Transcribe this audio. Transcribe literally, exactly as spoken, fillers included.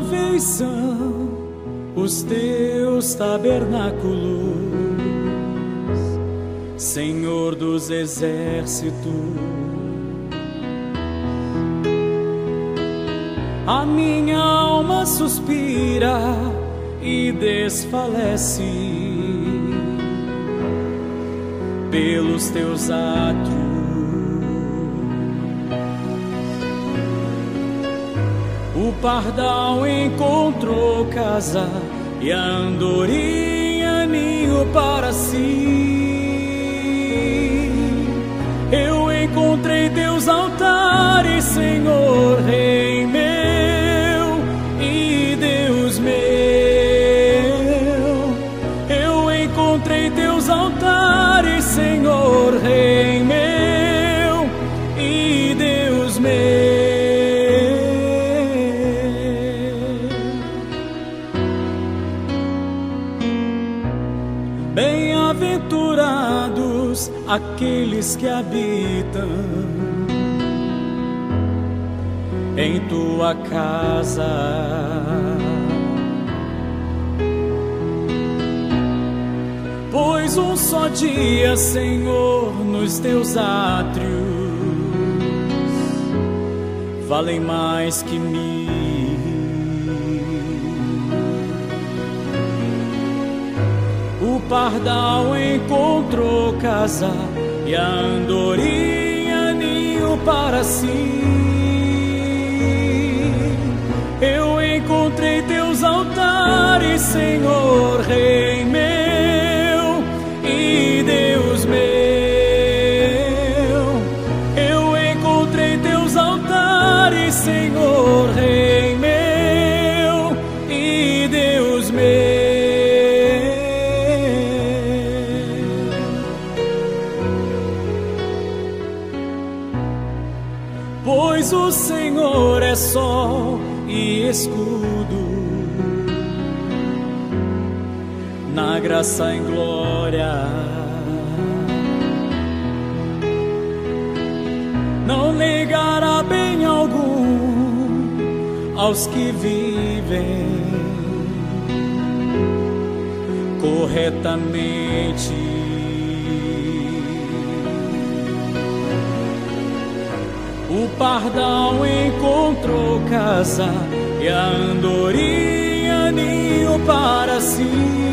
móveis são os teus tabernáculos, Senhor dos exércitos. A minha alma suspira e desfalece pelos teus atos. O pardal encontrou casa e a andorinha ninho para si. Eu encontrei teus altares, Senhor, Rei meu aqueles que habitam em tua casa. Pois um só dia, Senhor, nos teus átrios valem mais que mil. O pardal encontrou casa e a andorinha ninho para si. Eu encontrei teus altares, Senhor, Rei meu e Deus meu. Eu encontrei teus altares, Senhor, Rei. O Senhor é sol e escudo, na graça e glória não negará bem algum aos que vivem corretamente. O pardal encontrou casa e a andorinha ninho para si.